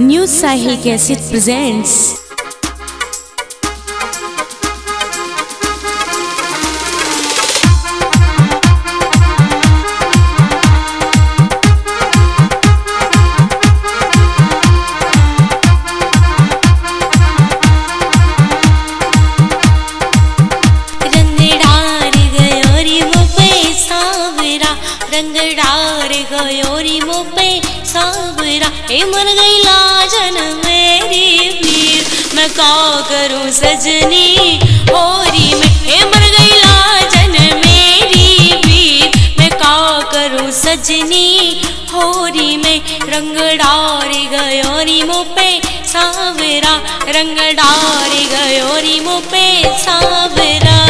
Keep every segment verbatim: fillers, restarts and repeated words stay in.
New साहिल cassette presents. रंग डार गयोरी मो पे सावरा, रंग डार गयोरी मो पे सावरा, ए मर गई मैं का करूं सजनी होरी में, हे मर गई लाजन मेरी बीर, मैं का करूं सजनी होरी में। रंग डार गयोरी मुँह पे सावरा, रंग डार गयोरी मुँह पे सावरा।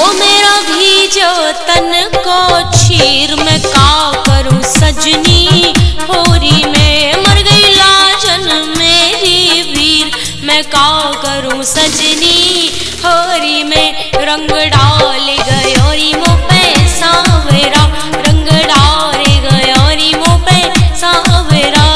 ओ मेरा भी जो तन को चीर, मैं का करूं सजनी होरी में, मर गई लाजन मेरी वीर, मैं का करूं सजनी होरी में। रंग डाल गयोरी मुँह पे सावरा, रंग डाल गयोरी मुँह पे सावरा।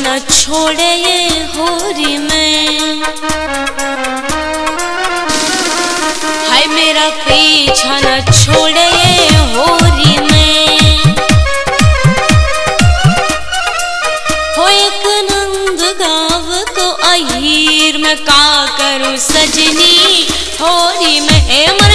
न छोड़े ये होरी में, हाय मेरा पीछा न छोड़े ये होरी में। हो एक नंद गाँव को अहीर, मैं का करूं सजनी होरी में,